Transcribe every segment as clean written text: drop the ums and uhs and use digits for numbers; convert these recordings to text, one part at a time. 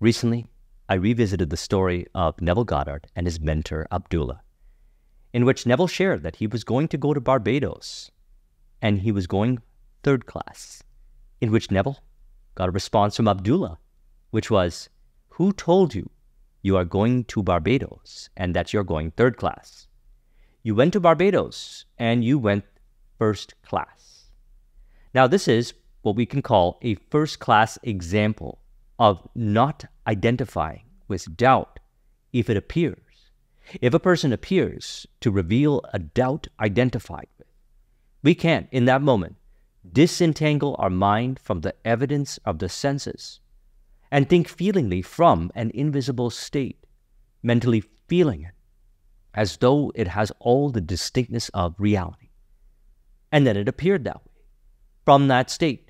Recently, I revisited the story of Neville Goddard and his mentor, Abdullah, in which Neville shared that he was going to go to Barbados and he was going third class, in which Neville got a response from Abdullah, which was, "Who told you you are going to Barbados and that you're going third class? You went to Barbados and you went first class." Now, this is what we can call a first class example of not identifying with doubt if it appears. If a person appears to reveal a doubt identified with, we can, in that moment, disentangle our mind from the evidence of the senses and think feelingly from an invisible state, mentally feeling it as though it has all the distinctness of reality. And then it appeared that way. From that state,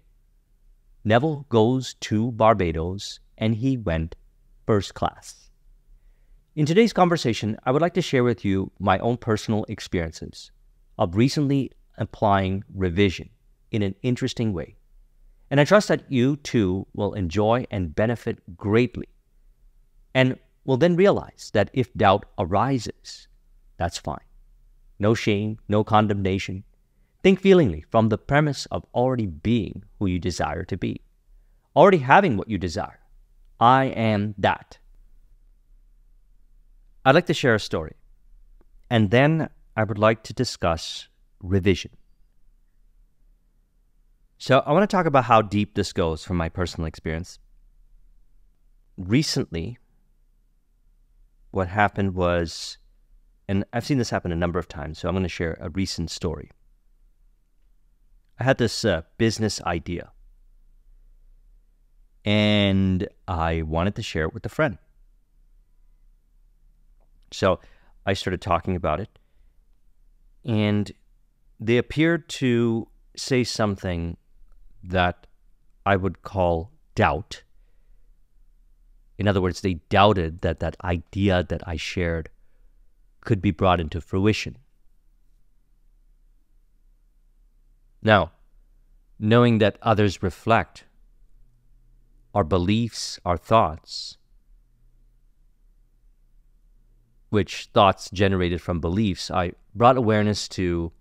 Neville goes to Barbados and he went first class. In today's conversation, I would like to share with you my own personal experiences of recently applying revision in an interesting way. And I trust that you too will enjoy and benefit greatly and will then realize that if doubt arises, that's fine. No shame, no condemnation. Think feelingly from the premise of already being who you desire to be, already having what you desire. I am that. I'd like to share a story, and then I would like to discuss revision. So I want to talk about how deep this goes from my personal experience. Recently, what happened was, and I've seen this happen a number of times, so I'm going to share a recent story. I had this business idea, and I wanted to share it with a friend. So I started talking about it, and they appeared to say something that I would call doubt. In other words, they doubted that that idea that I shared could be brought into fruition. Now, knowing that others reflect our beliefs, our thoughts, which thoughts generated from beliefs, I brought awareness to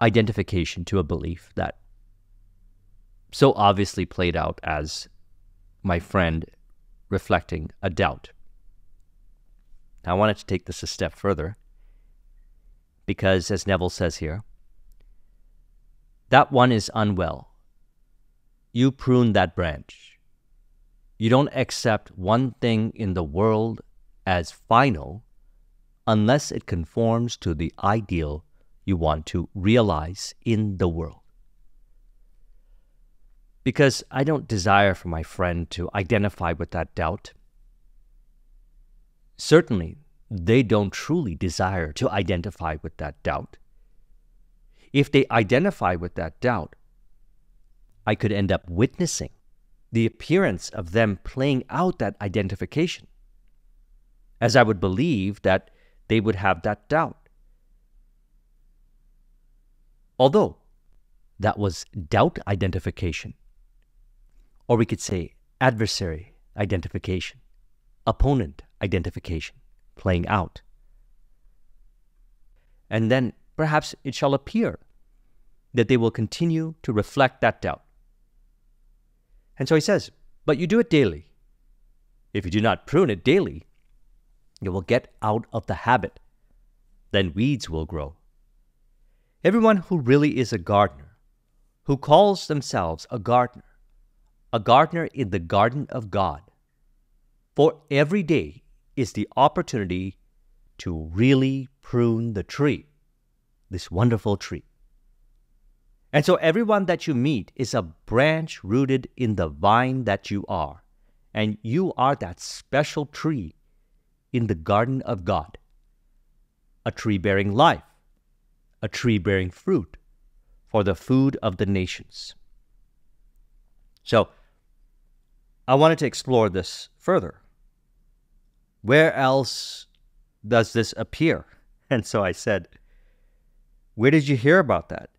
identification to a belief that so obviously played out as my friend reflecting a doubt. Now, I wanted to take this a step further because, as Neville says here, that one is unwell. You prune that branch. You don't accept one thing in the world as final unless it conforms to the ideal you want to realize in the world. Because I don't desire for my friend to identify with that doubt. Certainly, they don't truly desire to identify with that doubt. If they identify with that doubt, I could end up witnessing the appearance of them playing out that identification, as I would believe that they would have that doubt. Although that was doubt identification, or we could say adversary identification, opponent identification, playing out. And then perhaps it shall appear that they will continue to reflect that doubt. And so he says, but you do it daily. If you do not prune it daily, you will get out of the habit. Then weeds will grow. Everyone who really is a gardener, who calls themselves a gardener in the garden of God, for every day is the opportunity to really prune the tree, this wonderful tree. And so everyone that you meet is a branch rooted in the vine that you are, and you are that special tree in the garden of God, a tree bearing life, a tree bearing fruit for the food of the nations. So I wanted to explore this further. Where else does this appear? And so I said, where did you hear about that?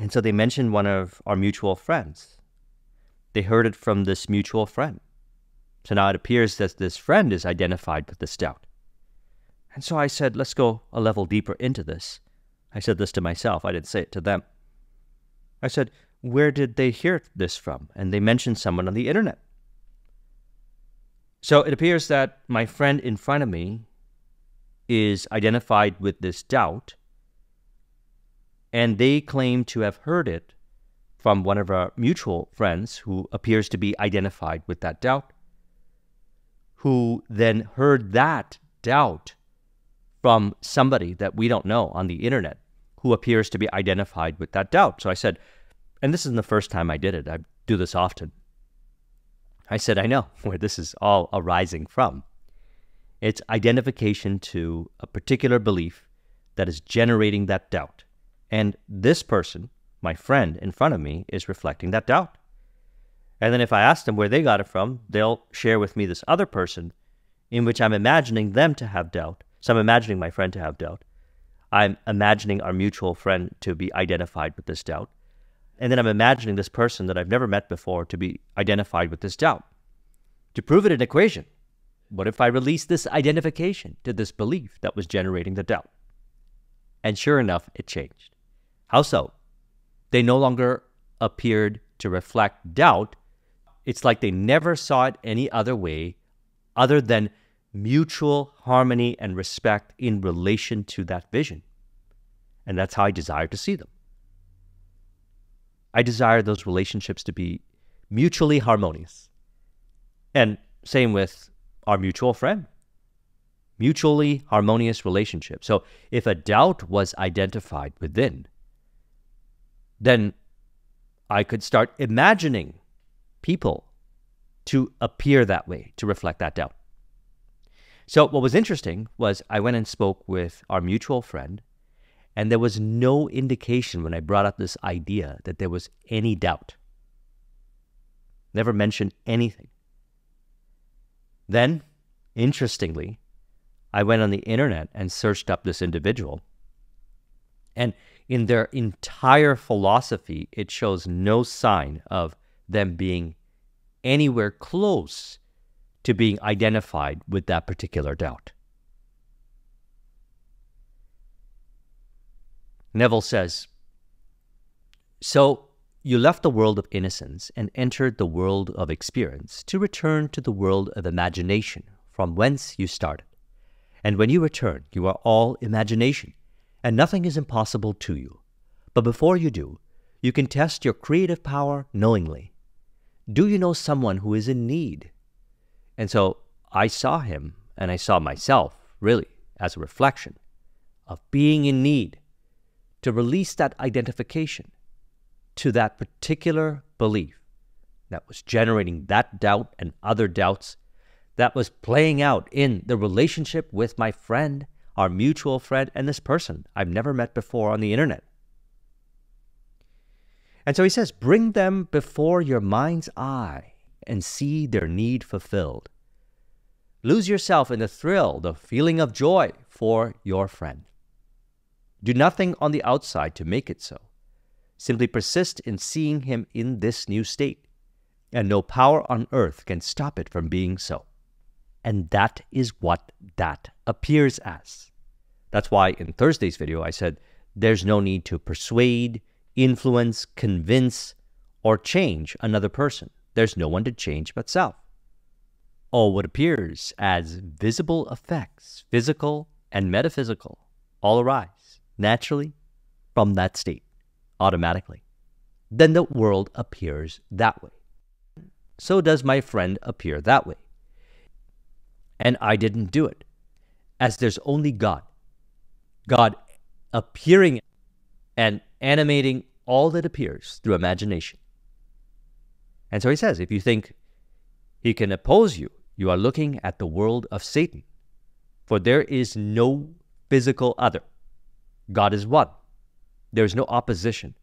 And so they mentioned one of our mutual friends. They heard it from this mutual friend So now it appears that this friend is identified with the stout. And so I said, let's go a level deeper into this. I said this to myself. I didn't say it to them. I said, where did they hear this from? And they mentioned someone on the internet. So it appears that my friend in front of me is identified with this doubt, and they claim to have heard it from one of our mutual friends who appears to be identified with that doubt, who then heard that doubt from somebody that we don't know on the internet who appears to be identified with that doubt. So I said, and this isn't the first time I did it, I do this often. I said, I know where this is all arising from. It's identification to a particular belief that is generating that doubt. And this person, my friend in front of me, is reflecting that doubt. And then if I ask them where they got it from, they'll share with me this other person in which I'm imagining them to have doubt. So I'm imagining my friend to have doubt. I'm imagining our mutual friend to be identified with this doubt. And then I'm imagining this person that I've never met before to be identified with this doubt. To prove it, an equation. What if I release this identification to this belief that was generating the doubt? And sure enough, it changed. How so? They no longer appeared to reflect doubt. It's like they never saw it any other way other than mutual harmony and respect in relation to that vision. And that's how I desire to see them. I desire those relationships to be mutually harmonious. And same with our mutual friend. Mutually harmonious relationship. So if a doubt was identified within, then I could start imagining people to appear that way, to reflect that doubt. So what was interesting was I went and spoke with our mutual friend, and there was no indication when I brought up this idea that there was any doubt. Never mentioned anything. Then, interestingly, I went on the internet and searched up this individual. And in their entire philosophy, it shows no sign of them being anywhere close to being identified with that particular doubt. Neville says, so you left the world of innocence and entered the world of experience to return to the world of imagination from whence you started. And when you return, you are all imagination, and nothing is impossible to you. But before you do, you can test your creative power knowingly. Do you know someone who is in need? And so I saw him, and I saw myself, really, as a reflection of being in need, to release that identification to that particular belief that was generating that doubt and other doubts that was playing out in the relationship with my friend, our mutual friend, and this person I've never met before on the internet. And so he says, bring them before your mind's eye and see their need fulfilled. Lose yourself in the thrill, the feeling of joy for your friend. Do nothing on the outside to make it so. Simply persist in seeing him in this new state, and no power on earth can stop it from being so. And that is what that appears as. That's why in Thursday's video I said there's no need to persuade, influence, convince, or change another person. There's no one to change but self. All what appears as visible effects, physical and metaphysical, all arise naturally from that state, automatically. Then the world appears that way. So does my friend appear that way. And I didn't do it, as there's only God. God appearing and animating all that appears through imagination. And so he says, if you think he can oppose you, you are looking at the world of Satan, for there is no physical other. God is one. There is no opposition.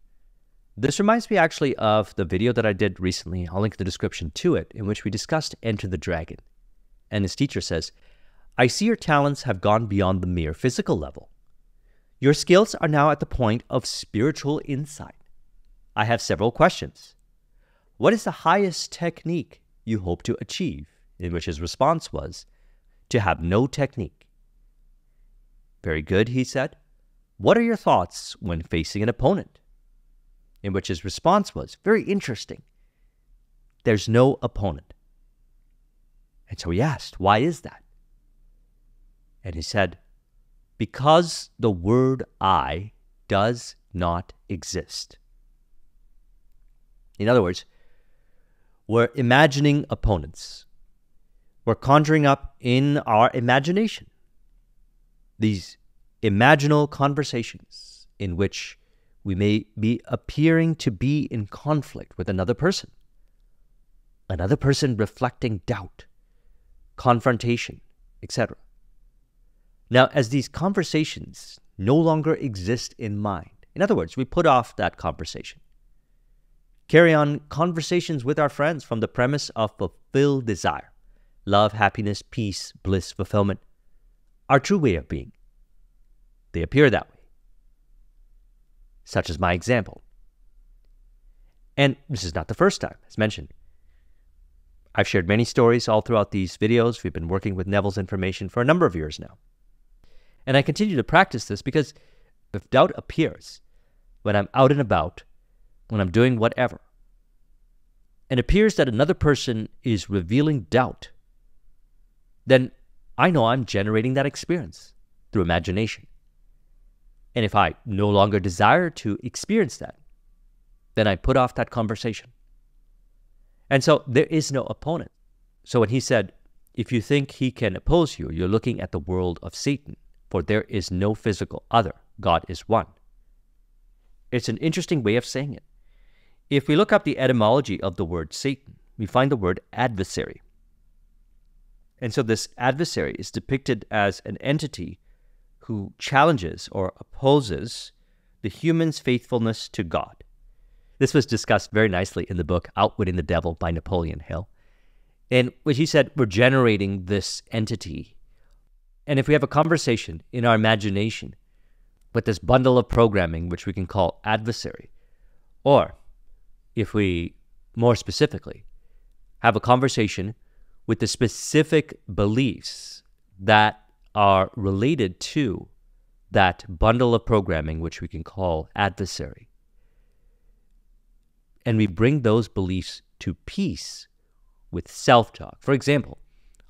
This reminds me actually of the video that I did recently. I'll link the description to it, in which we discussed Enter the Dragon. And his teacher says, I see your talents have gone beyond the mere physical level. Your skills are now at the point of spiritual insight. I have several questions. What is the highest technique you hope to achieve in which his response was to have no technique. Very good, he said. What are your thoughts when facing an opponent? In which his response was, very interesting. There's no opponent. And so he asked, why is that? And he said, because the word I does not exist. In other words, we're imagining opponents. We're conjuring up in our imagination these imaginal conversations in which we may be appearing to be in conflict with another person reflecting doubt, confrontation, etc. Now, as these conversations no longer exist in mind, in other words, we put off that conversation, carry on conversations with our friends from the premise of fulfilled desire, love, happiness, peace, bliss, fulfillment, our true way of being. They appear that way, such as my example. And this is not the first time, as mentioned. I've shared many stories all throughout these videos. We've been working with Neville's information for a number of years now. And I continue to practice this because if doubt appears when I'm out and about, when I'm doing whatever, and appears that another person is revealing doubt, then I know I'm generating that experience through imagination. And if I no longer desire to experience that, then I put off that conversation. And so there is no opponent. So when he said, if you think he can oppose you, you're looking at the world of Satan, for there is no physical other. God is one. It's an interesting way of saying it. If we look up the etymology of the word Satan, we find the word adversary. And so this adversary is depicted as an entity who challenges or opposes the human's faithfulness to God. This was discussed very nicely in the book Outwitting the Devil by Napoleon Hill, in which he said we're generating this entity. And if we have a conversation in our imagination with this bundle of programming, which we can call adversary, or if we more specifically have a conversation with the specific beliefs that are related to that bundle of programming, which we can call adversary, and we bring those beliefs to peace with self-talk. For example,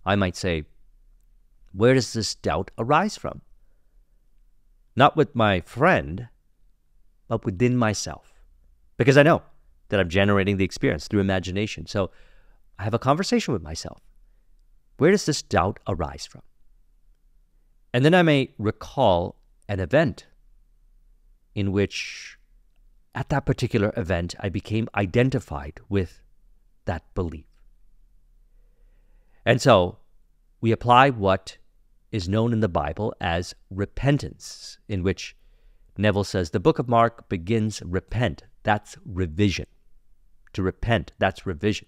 I might say, where does this doubt arise from? Not with my friend, but within myself. Because I know that I'm generating the experience through imagination. So I have a conversation with myself. Where does this doubt arise from? And then I may recall an event in which, at that particular event, I became identified with that belief. And so we apply what is known in the Bible as repentance, in which Neville says the book of Mark begins repent. That's revision. To repent, that's revision.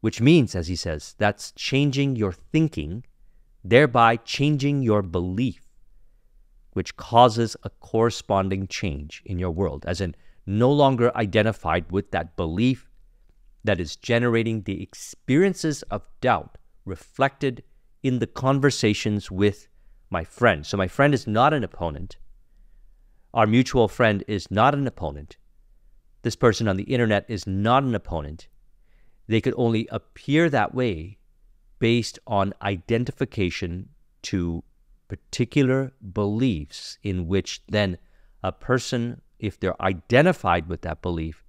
Which means, as he says, that's changing your thinking, thereby changing your belief, which causes a corresponding change in your world, as in no longer identified with that belief that is generating the experiences of doubt reflected in the conversations with my friend. So my friend is not an opponent. Our mutual friend is not an opponent. This person on the internet is not an opponent. They could only appear that way based on identification to particular beliefs, in which then a person, if they're identified with that belief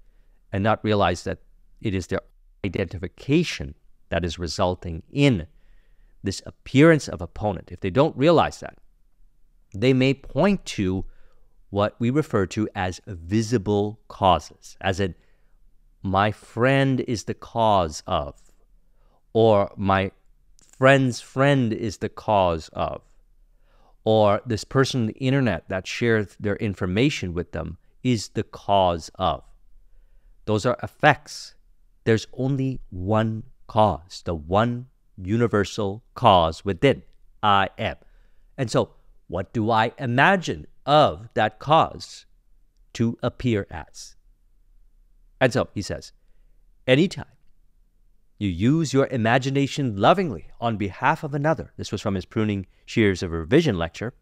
and not realize that it is their identification that is resulting in this appearance of opponent, if they don't realize that, they may point to what we refer to as visible causes, as in my friend is the cause of, or my friend's friend is the cause of, or this person on the internet that shares their information with them is the cause of. Those are effects. There's only one cause, the one universal cause within, I am. And so what do I imagine of that cause to appear as? And so he says, anytime You use your imagination lovingly on behalf of another. This was from his Pruning Shears of Revision lecture.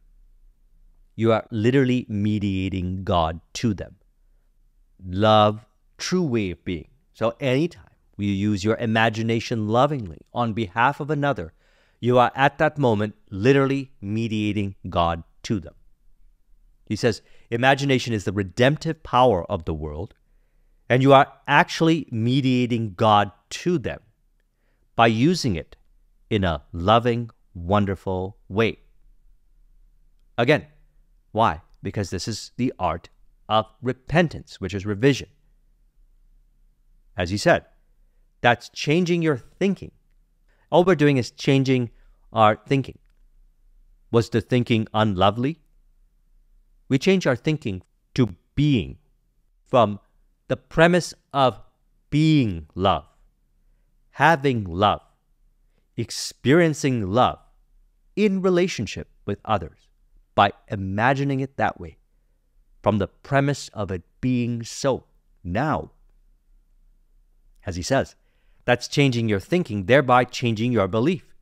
You are literally mediating God to them. Love, true way of being. So anytime you use your imagination lovingly on behalf of another, you are at that moment literally mediating God to them. He says, imagination is the redemptive power of the world, and you are actually mediating God to them by using it in a loving, wonderful way. Again, why? Because this is the art of repentance, which is revision. As he said, that's changing your thinking. All we're doing is changing our thinking. Was the thinking unlovely? We change our thinking to being, from the premise of being love, having love, experiencing love in relationship with others by imagining it that way, from the premise of it being so now. As he says, that's changing your thinking, thereby changing your belief,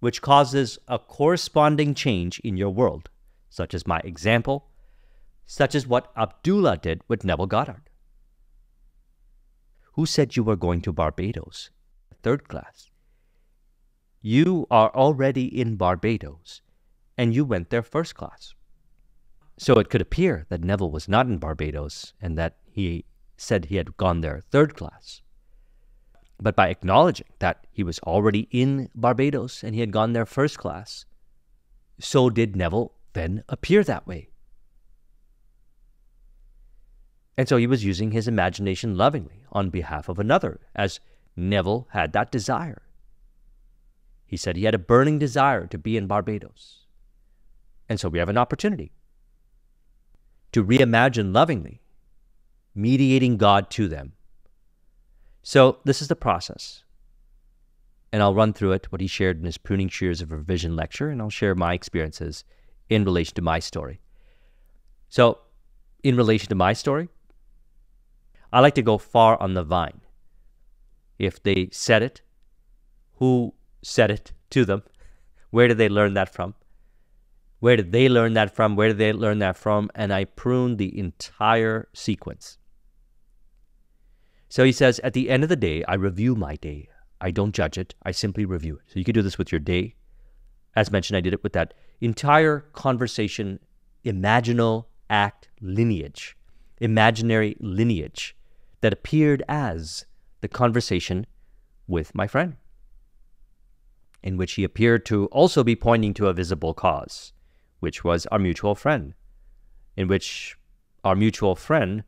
which causes a corresponding change in your world, such as my example, such as what Abdullah did with Neville Goddard. Who said you were going to Barbados? Third class. You are already in Barbados, and you went there first class. So it could appear that Neville was not in Barbados and that he said he had gone there third class. But by acknowledging that he was already in Barbados and he had gone there first class, so did Neville then appear that way. And so he was using his imagination lovingly on behalf of another, as Neville had that desire. He said he had a burning desire to be in Barbados. And so we have an opportunity to reimagine lovingly, mediating God to them. So this is the process. And I'll run through it, what he shared in his Pruning Shears of Revision lecture, and I'll share my experiences in relation to my story. So in relation to my story, I like to go far on the vine. If they said it, who said it to them? Where did they learn that from? Where did they learn that from? Where did they learn that from? And I pruned the entire sequence. So he says, at the end of the day, I review my day. I don't judge it. I simply review it. So you could do this with your day. As mentioned, I did it with that entire conversation, imaginal act lineage, imaginary lineage that appeared as the conversation with my friend, in which he appeared to also be pointing to a visible cause, which was our mutual friend, in which our mutual friend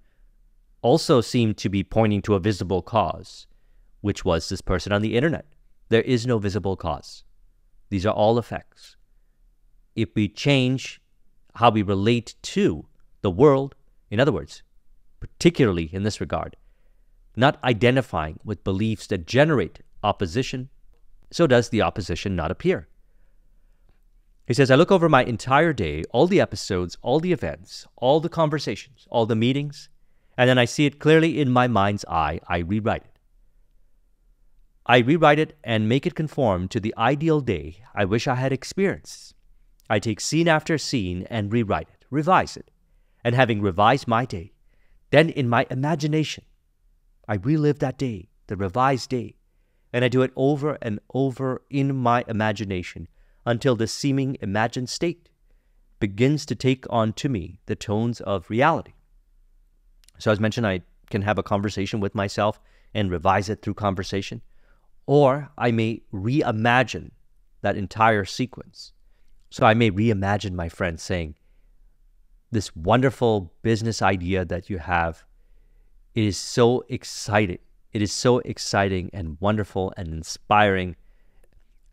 also seemed to be pointing to a visible cause, which was this person on the internet. There is no visible cause. These are all effects. If we change how we relate to the world, in other words, particularly in this regard, not identifying with beliefs that generate opposition, so does the opposition not appear. He says, I look over my entire day, all the episodes, all the events, all the conversations, all the meetings, and then I see it clearly in my mind's eye. I rewrite it. I rewrite it and make it conform to the ideal day I wish I had experienced. I take scene after scene and rewrite it, revise it, and having revised my day, then in my imagination, I relive that day, the revised day, and I do it over and over in my imagination until the seeming imagined state begins to take on to me the tones of reality. So as mentioned, I can have a conversation with myself and revise it through conversation, or I may reimagine that entire sequence. So I may reimagine my friend saying, this wonderful business idea that you have, it is so exciting. It is so exciting and wonderful and inspiring.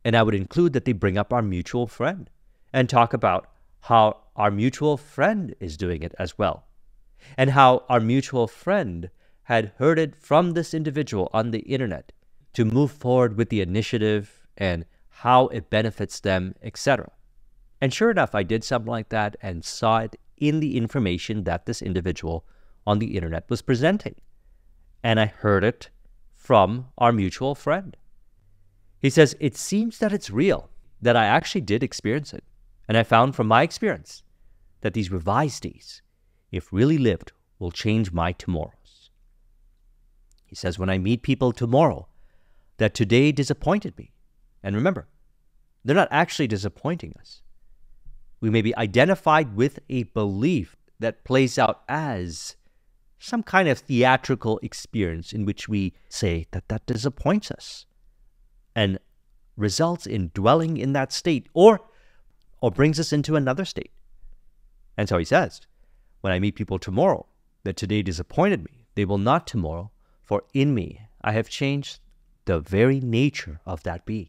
And I would include that they bring up our mutual friend and talk about how our mutual friend is doing it as well, and how our mutual friend had heard it from this individual on the internet to move forward with the initiative and how it benefits them, etc. And sure enough, I did something like that and saw it in the information that this individual on the internet was presenting. And I heard it from our mutual friend. He says, it seems that it's real, that I actually did experience it. And I found from my experience that these revised days, if really lived, will change my tomorrows. He says, when I meet people tomorrow that today disappointed me, and remember, they're not actually disappointing us. We may be identified with a belief that plays out as some kind of theatrical experience in which we say that that disappoints us and results in dwelling in that state or brings us into another state. And so he says, when I meet people tomorrow that today disappointed me, they will not tomorrow, for in me I have changed the very nature of that being.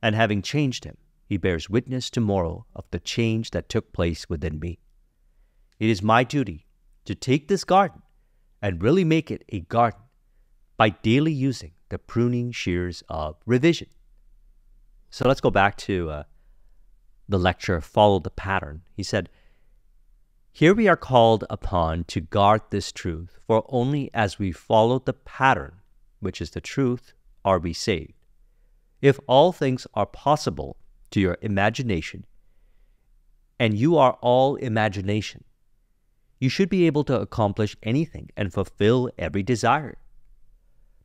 And having changed him, he bears witness tomorrow of the change that took place within me. It is my duty to take this garden and really make it a garden by daily using the pruning shears of revision. So let's go back to the lecture, Follow the Pattern. He said, here we are called upon to guard this truth, for only as we follow the pattern, which is the truth, are we saved. If all things are possible to your imagination, and you are all imagination, you should be able to accomplish anything and fulfill every desire.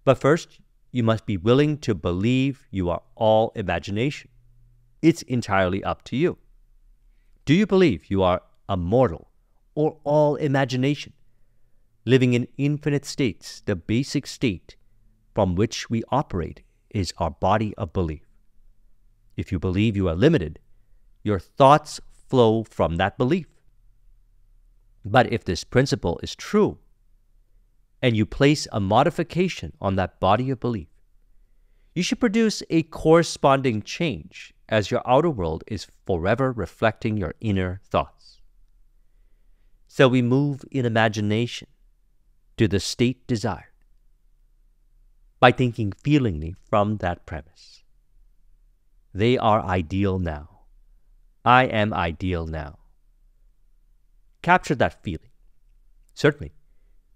But first, you must be willing to believe you are all imagination. It's entirely up to you. Do you believe you are a mortal or all imagination, living in infinite states? The basic state from which we operate is our body of belief. If you believe you are limited, your thoughts flow from that belief. But if this principle is true, and you place a modification on that body of belief, you should produce a corresponding change, as your outer world is forever reflecting your inner thoughts. So we move in imagination to the state desired by thinking feelingly from that premise. They are ideal now. I am ideal now. Capture that feeling. Certainly,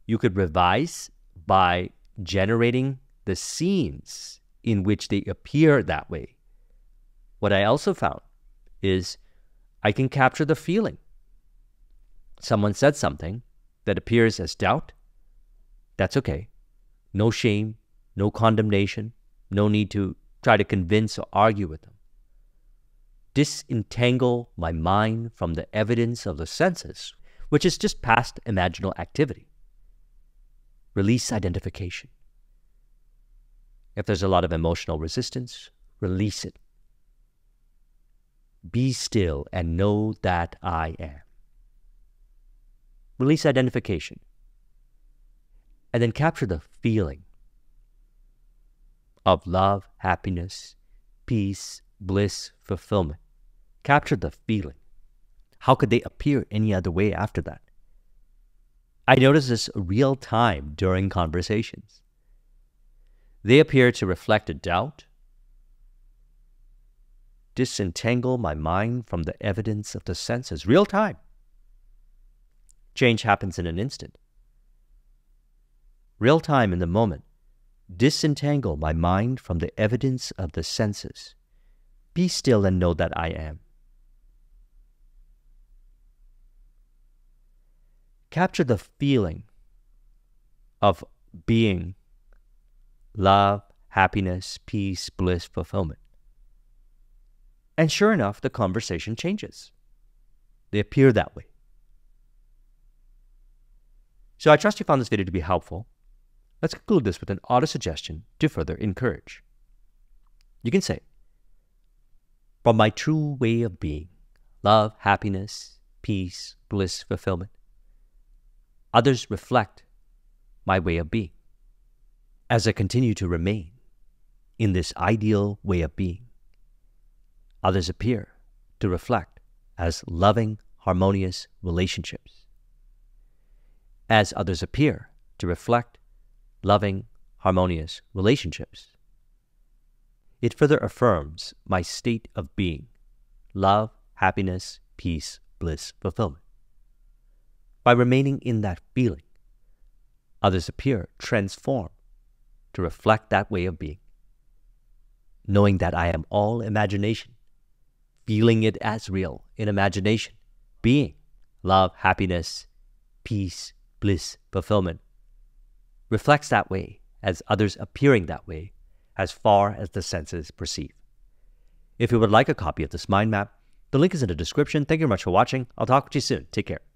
you could revise by generating the scenes in which they appear that way. What I also found is I can capture the feeling. Someone said something that appears as doubt. That's okay. No shame, no condemnation, no need to try to convince or argue with them. Disentangle my mind from the evidence of the senses, which is just past imaginal activity. Release identification. If there's a lot of emotional resistance, release it. Be still and know that I am. Release identification. And then capture the feeling of love, happiness, peace, bliss, fulfillment. Capture the feeling. How could they appear any other way after that? I notice this real time during conversations. They appear to reflect a doubt. Disentangle my mind from the evidence of the senses. Real time. Change happens in an instant. Real time in the moment. Disentangle my mind from the evidence of the senses. Be still and know that I am. Capture the feeling of being, love, happiness, peace, bliss, fulfillment. And sure enough, the conversation changes. They appear that way. So I trust you found this video to be helpful. Let's conclude this with an auto suggestion to further encourage. You can say, from my true way of being, love, happiness, peace, bliss, fulfillment, others reflect my way of being. As I continue to remain in this ideal way of being, others appear to reflect as loving, harmonious relationships. As others appear to reflect loving, harmonious relationships, it further affirms my state of being, love, happiness, peace, bliss, fulfillment. By remaining in that feeling, others appear transformed to reflect that way of being. knowing that I am all imagination, feeling it as real in imagination, being love, happiness, peace, bliss, fulfillment, reflects that way as others appearing that way as far as the senses perceive. If you would like a copy of this mind map, the link is in the description. Thank you very much for watching. I'll talk to you soon. Take care.